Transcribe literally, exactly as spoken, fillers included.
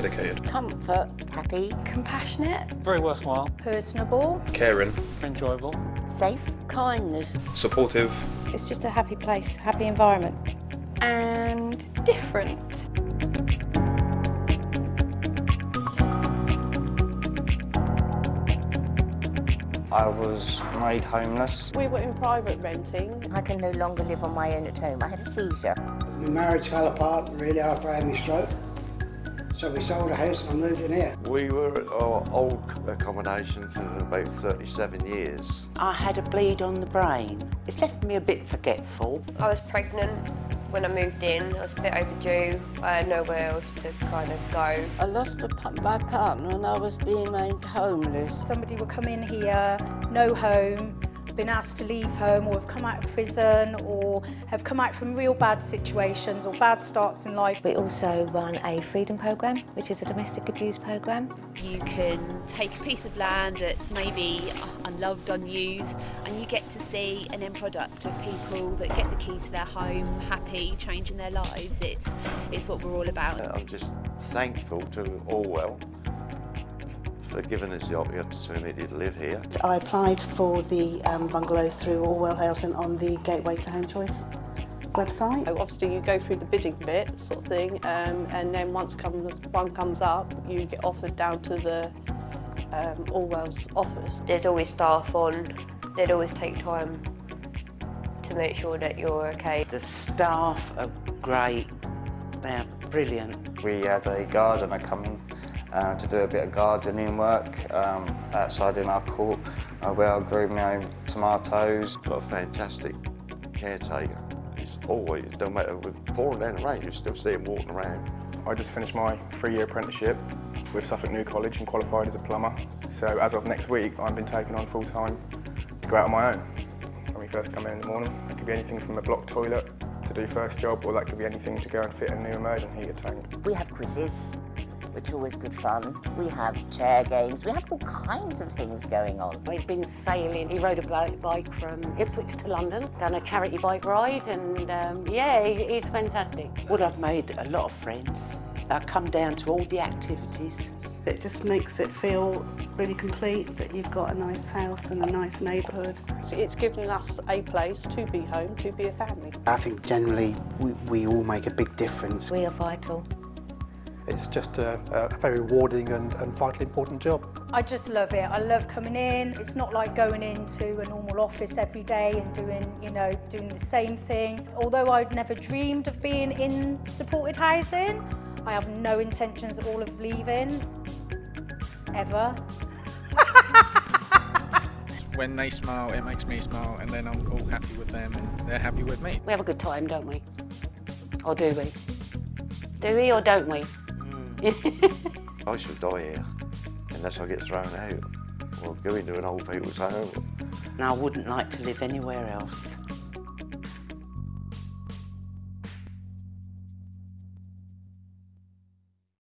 dedicated, comfort, happy, compassionate, very worthwhile, personable, caring, enjoyable, safe, kindness, supportive. It's just a happy place, happy environment, and different. I was made homeless. We were in private renting. I can no longer live on my own at home. I had a seizure. The marriage fell apart really after I had my stroke. So we sold the house and I moved in here. We were at our old accommodation for about thirty-seven years. I had a bleed on the brain. It's left me a bit forgetful. I was pregnant when I moved in. I was a bit overdue. I had nowhere else to kind of go. I lost my partner and I was being made homeless. Somebody will come in here, no home, been asked to leave home, or have come out of prison, or have come out from real bad situations or bad starts in life. We also run a freedom programme, which is a domestic abuse programme. You can take a piece of land that's maybe unloved, unused, and you get to see an end product of people that get the key to their home, happy, changing their lives. It's, it's what we're all about. I'm just thankful to Orwell for giving us the opportunity to live here. I applied for the um, bungalow through Orwell Housing on the Gateway to Home Choice website. So obviously you go through the bidding bit sort of thing, um, and then once come, one comes up you get offered down to the um, Orwell's office. There's always staff on, they'd always take time to make sure that you're okay. The staff are great, they're brilliant. We had a gardener come in Uh, to do a bit of gardening work um, outside in our court uh, where I grew my own tomatoes. Got a fantastic caretaker. He's always, it don't matter, with pouring down the rain, you still see him walking around. I just finished my three-year apprenticeship with Suffolk New College and qualified as a plumber. So as of next week, I've been taken on full-time to go out on my own. When we first come in in the morning, it could be anything from a blocked toilet to do first job, or that could be anything to go and fit a new emergent heater tank. We have quizzes, which are always good fun. We have chair games, we have all kinds of things going on. He's been sailing, he rode a bike from Ipswich to London, done a charity bike ride, and um, yeah, he's fantastic. Well, I've made a lot of friends. I come down to all the activities. It just makes it feel really complete that you've got a nice house and a nice neighbourhood. So it's given us a place to be home, to be a family. I think generally we, we all make a big difference. We are vital. It's just a, a very rewarding and, and vitally important job. I just love it. I love coming in. It's not like going into a normal office every day and doing, you know, doing the same thing. Although I'd never dreamed of being in supported housing, I have no intentions at all of leaving, ever. When they smile, it makes me smile, and then I'm all happy with them and they're happy with me. We have a good time, don't we? Or do we? Do we or don't we? I should die here unless I get thrown out or go into an old people's home. And I wouldn't like to live anywhere else.